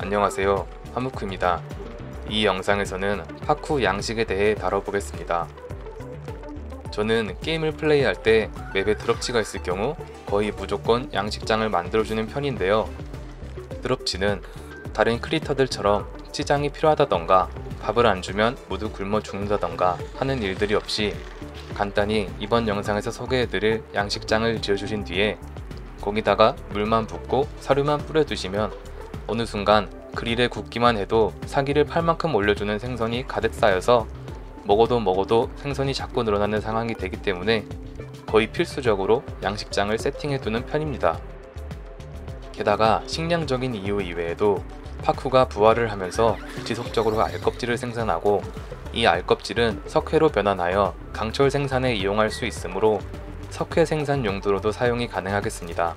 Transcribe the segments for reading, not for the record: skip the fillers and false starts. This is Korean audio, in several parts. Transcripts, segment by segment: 안녕하세요, 하무크입니다. 이 영상에서는 파쿠 양식에 대해 다뤄보겠습니다. 저는 게임을 플레이할 때 맵에 드럽치가 있을 경우 거의 무조건 양식장을 만들어주는 편인데요. 드럽치는 다른 크리터들처럼 치장이 필요하다던가 밥을 안 주면 모두 굶어 죽는다던가 하는 일들이 없이 간단히 이번 영상에서 소개해드릴 양식장을 지어주신 뒤에 거기다가 물만 붓고 사료만 뿌려두시면 어느 순간 그릴에 굽기만 해도 사기를 팔만큼 올려주는 생선이 가득 쌓여서 먹어도 생선이 자꾸 늘어나는 상황이 되기 때문에 거의 필수적으로 양식장을 세팅해두는 편입니다. 게다가 식량적인 이유 이외에도 파쿠가 부화를 하면서 지속적으로 알껍질을 생산하고 이 알껍질은 석회로 변환하여 강철 생산에 이용할 수 있으므로 석회 생산 용도로도 사용이 가능하겠습니다.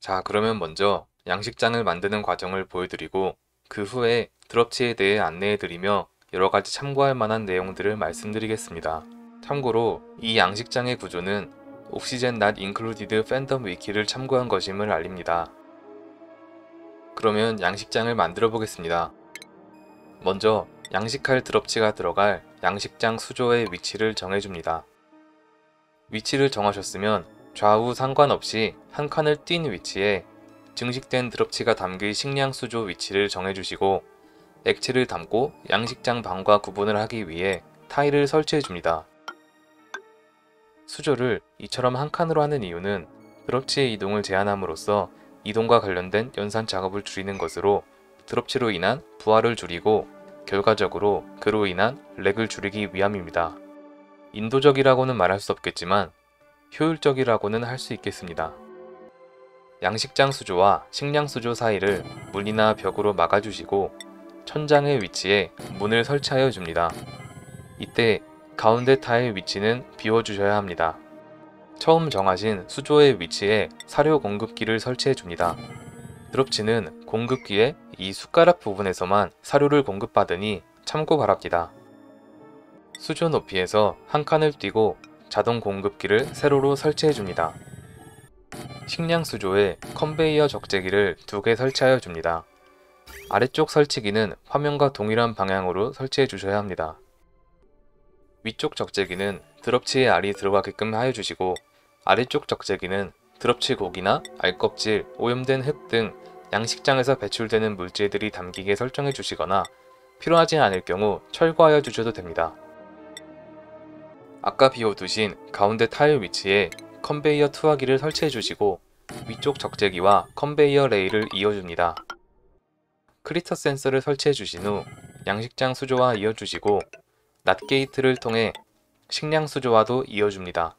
자, 그러면 먼저 양식장을 만드는 과정을 보여드리고 그 후에 드럽치에 대해 안내해드리며 여러가지 참고할 만한 내용들을 말씀드리겠습니다. 참고로 이 양식장의 구조는 Oxygen Not Included 팬덤 위키를 참고한 것임을 알립니다. 그러면 양식장을 만들어 보겠습니다. 먼저 양식할 드럽치가 들어갈 양식장 수조의 위치를 정해줍니다. 위치를 정하셨으면 좌우 상관없이 한 칸을 띈 위치에 증식된 드럽치가 담길 식량 수조 위치를 정해주시고 액체를 담고 양식장 방과 구분을 하기 위해 타일을 설치해줍니다. 수조를 이처럼 한 칸으로 하는 이유는 드럽치의 이동을 제한함으로써 이동과 관련된 연산 작업을 줄이는 것으로 드럽치로 인한 부하를 줄이고 결과적으로 그로 인한 렉을 줄이기 위함입니다. 인도적이라고는 말할 수 없겠지만 효율적이라고는 할 수 있겠습니다. 양식장 수조와 식량 수조 사이를 문이나 벽으로 막아주시고 천장의 위치에 문을 설치하여 줍니다. 이때 가운데 타일 위치는 비워주셔야 합니다. 처음 정하신 수조의 위치에 사료 공급기를 설치해줍니다. 드럽치는 공급기의 이 숟가락 부분에서만 사료를 공급받으니 참고 바랍니다. 수조 높이에서 한 칸을 띄고 자동 공급기를 세로로 설치해줍니다. 식량 수조에 컨베이어 적재기를 2개 설치하여줍니다. 아래쪽 설치기는 화면과 동일한 방향으로 설치해주셔야 합니다. 위쪽 적재기는 드럽치에 알이 들어가게끔 하여주시고 아래쪽 적재기는 드럽치 고기나 알껍질, 오염된 흙 등 양식장에서 배출되는 물질들이 담기게 설정해주시거나 필요하지 않을 경우 철거하여 주셔도 됩니다. 아까 비워두신 가운데 타일 위치에 컨베이어 투하기를 설치해주시고 위쪽 적재기와 컨베이어 레일을 이어줍니다. 크리터 센서를 설치해주신 후 양식장 수조와 이어주시고 낫게이트를 통해 식량 수조와도 이어줍니다.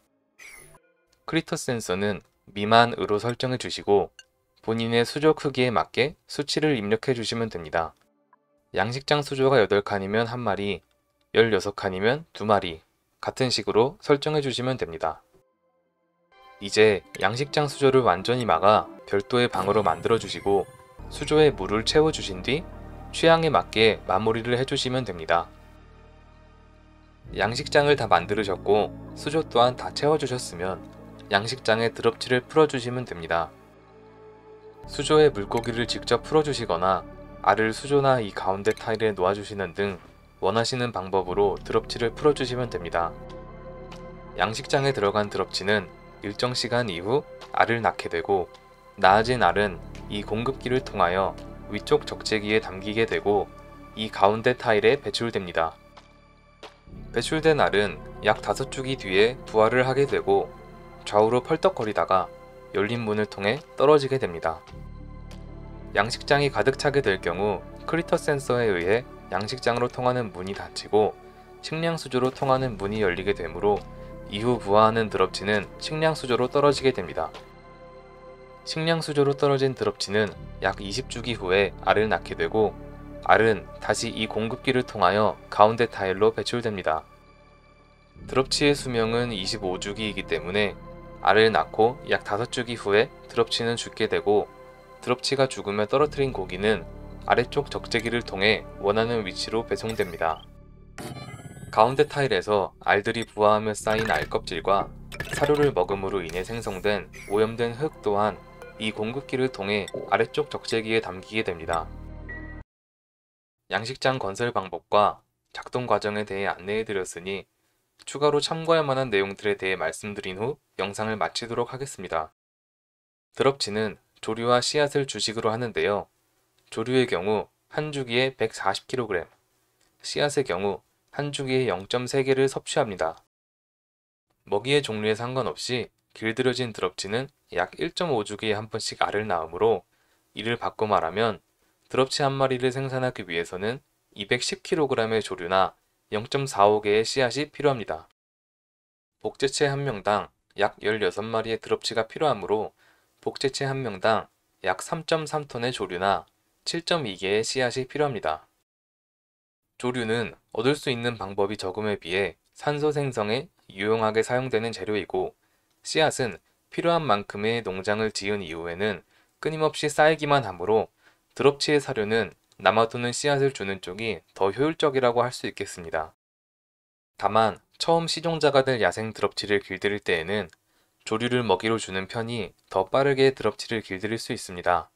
크리터 센서는 미만으로 설정해주시고 본인의 수조 크기에 맞게 수치를 입력해주시면 됩니다. 양식장 수조가 8칸이면 1마리, 16칸이면 2마리 같은 식으로 설정해 주시면 됩니다. 이제 양식장 수조를 완전히 막아 별도의 방으로 만들어 주시고 수조에 물을 채워 주신 뒤 취향에 맞게 마무리를 해주시면 됩니다. 양식장을 다 만들으셨고 수조 또한 다 채워 주셨으면 양식장에 드럽치를 풀어 주시면 됩니다. 수조에 물고기를 직접 풀어 주시거나 알을 수조나 이 가운데 타일에 놓아 주시는 등 원하시는 방법으로 드럽치를 풀어주시면 됩니다. 양식장에 들어간 드럽치는 일정 시간 이후 알을 낳게 되고 낳아진 알은 이 공급기를 통하여 위쪽 적재기에 담기게 되고 이 가운데 타일에 배출됩니다. 배출된 알은 약 5주기 뒤에 부화를 하게 되고 좌우로 펄떡거리다가 열린 문을 통해 떨어지게 됩니다. 양식장이 가득 차게 될 경우 크리터 센서에 의해 양식장으로 통하는 문이 닫히고 식량수조로 통하는 문이 열리게 되므로 이후 부화하는 드럽치는 식량수조로 떨어지게 됩니다. 식량수조로 떨어진 드럽치는 약 20주기 후에 알을 낳게 되고 알은 다시 이 공급기를 통하여 가운데 타일로 배출됩니다. 드럽치의 수명은 25주기이기 때문에 알을 낳고 약 5주기 후에 드럽치는 죽게 되고 드럽치가 죽으며 떨어뜨린 고기는 아래쪽 적재기를 통해 원하는 위치로 배송됩니다. 가운데 타일에서 알들이 부화하며 쌓인 알껍질과 사료를 먹음으로 인해 생성된 오염된 흙 또한 이 공급기를 통해 아래쪽 적재기에 담기게 됩니다. 양식장 건설 방법과 작동 과정에 대해 안내해드렸으니 추가로 참고할 만한 내용들에 대해 말씀드린 후 영상을 마치도록 하겠습니다. 드럽치는 조류와 씨앗을 주식으로 하는데요. 조류의 경우 한 주기에 140kg, 씨앗의 경우 한 주기에 0.3개를 섭취합니다. 먹이의 종류에 상관없이 길들여진 드럽치는 약 1.5주기에 한 번씩 알을 낳으므로 이를 바꿔 말하면 드럽치 한 마리를 생산하기 위해서는 210kg의 조류나 0.45개의 씨앗이 필요합니다. 복제체 한 명당 약 16마리의 드럽치가 필요하므로 복제체 한 명당 약 3.3톤의 조류나 7.2개의 씨앗이 필요합니다. 조류는 얻을 수 있는 방법이 적음에 비해 산소 생성에 유용하게 사용되는 재료이고, 씨앗은 필요한 만큼의 농장을 지은 이후에는 끊임없이 쌓이기만 하므로 드럽치의 사료는 남아도는 씨앗을 주는 쪽이 더 효율적이라고 할 수 있겠습니다. 다만 처음 시종자가 될 야생 드럽치를 길들일 때에는 조류를 먹이로 주는 편이 더 빠르게 드럽치를 길들일 수 있습니다.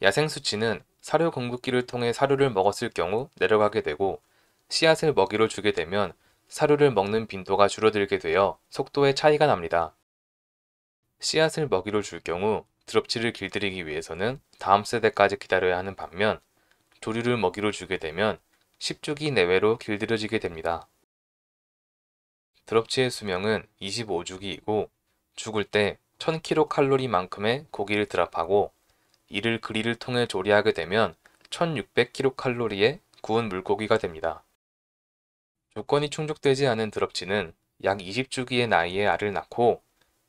야생 수치는 사료 공급기를 통해 사료를 먹었을 경우 내려가게 되고, 씨앗을 먹이로 주게 되면 사료를 먹는 빈도가 줄어들게 되어 속도에 차이가 납니다. 씨앗을 먹이로 줄 경우 드럽치를 길들이기 위해서는 다음 세대까지 기다려야 하는 반면, 조류를 먹이로 주게 되면 10주기 내외로 길들여지게 됩니다. 드럽치의 수명은 25주기이고 죽을 때 1000kcal만큼의 고기를 드랍하고, 이를 그릴을 통해 조리하게 되면 1600kcal의 구운 물고기가 됩니다. 조건이 충족되지 않은 드럽치는 약 20주기의 나이에 알을 낳고,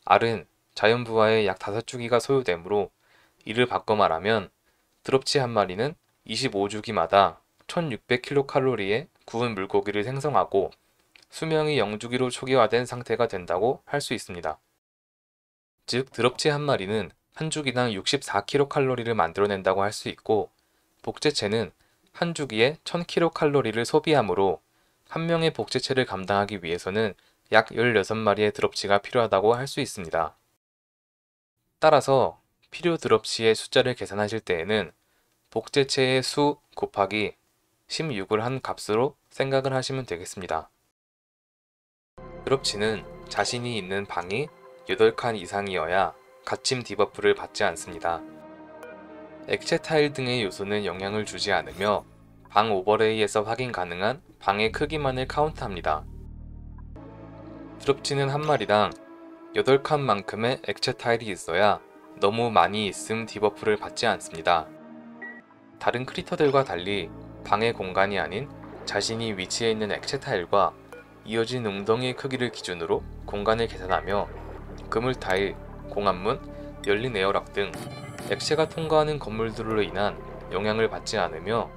알은 자연부화에 약 5주기가 소요되므로 이를 바꿔 말하면 드럽치 한 마리는 25주기마다 1600kcal의 구운 물고기를 생성하고 수명이 0주기로 초기화된 상태가 된다고 할 수 있습니다. 즉, 드럽치 한 마리는 한 주기당 64kcal를 만들어낸다고 할 수 있고, 복제체는 한 주기에 1000kcal를 소비하므로 한 명의 복제체를 감당하기 위해서는 약 16마리의 드럽치가 필요하다고 할 수 있습니다. 따라서 필요 드럽치의 숫자를 계산하실 때에는 복제체의 수 곱하기 16을 한 값으로 생각을 하시면 되겠습니다. 드럽치는 자신이 있는 방이 8칸 이상이어야 갇힘 디버프를 받지 않습니다. 액체 타일 등의 요소는 영향을 주지 않으며 방 오버레이에서 확인 가능한 방의 크기만을 카운트합니다. 드럽치는 한 마리당 8칸만큼의 액체 타일이 있어야 너무 많이 있음 디버프를 받지 않습니다. 다른 크리터들과 달리 방의 공간이 아닌 자신이 위치해 있는 액체 타일과 이어진 웅덩이의 크기를 기준으로 공간을 계산하며 그물 타일, 공안문, 열린 에어락 등 액체가 통과하는 건물들로 인한 영향을 받지 않으며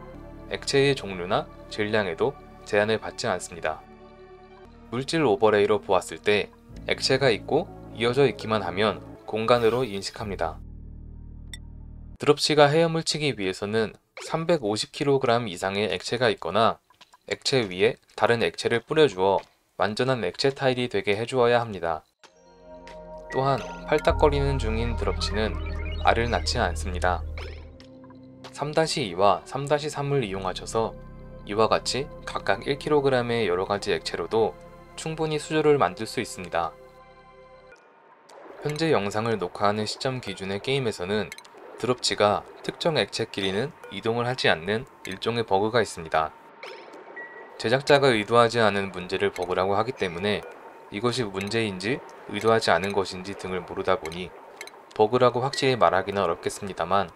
액체의 종류나 질량에도 제한을 받지 않습니다. 물질 오버레이로 보았을 때 액체가 있고 이어져 있기만 하면 공간으로 인식합니다. 드럽치가 헤엄을 치기 위해서는 350kg 이상의 액체가 있거나 액체 위에 다른 액체를 뿌려주어 완전한 액체 타일이 되게 해주어야 합니다. 또한 팔딱거리는 중인 드럽치는 알을 낳지 않습니다. 3-2와 3-3을 이용하셔서 이와 같이 각각 1kg의 여러가지 액체로도 충분히 수조를 만들 수 있습니다. 현재 영상을 녹화하는 시점 기준의 게임에서는 드럽치가 특정 액체끼리는 이동을 하지 않는 일종의 버그가 있습니다. 제작자가 의도하지 않은 문제를 버그라고 하기 때문에 이것이 문제인지 의도하지 않은 것인지 등을 모르다 보니 버그라고 확실히 말하기는 어렵겠습니다만,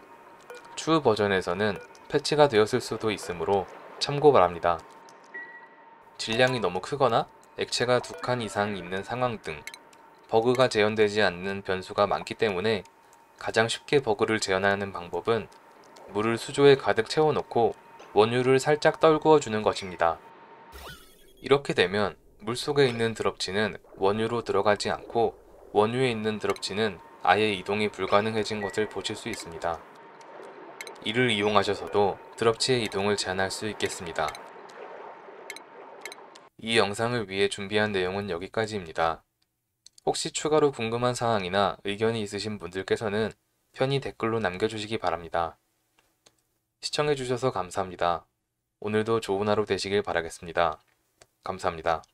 추후 버전에서는 패치가 되었을 수도 있으므로 참고 바랍니다. 질량이 너무 크거나 액체가 2칸 이상 있는 상황 등 버그가 재현되지 않는 변수가 많기 때문에 가장 쉽게 버그를 재현하는 방법은 물을 수조에 가득 채워놓고 원유를 살짝 떨구어 주는 것입니다. 이렇게 되면 물속에 있는 드럽치는 원유로 들어가지 않고 원유에 있는 드럽치는 아예 이동이 불가능해진 것을 보실 수 있습니다. 이를 이용하셔서도 드럽치의 이동을 제한할 수 있겠습니다. 이 영상을 위해 준비한 내용은 여기까지입니다. 혹시 추가로 궁금한 사항이나 의견이 있으신 분들께서는 편히 댓글로 남겨주시기 바랍니다. 시청해주셔서 감사합니다. 오늘도 좋은 하루 되시길 바라겠습니다. 감사합니다.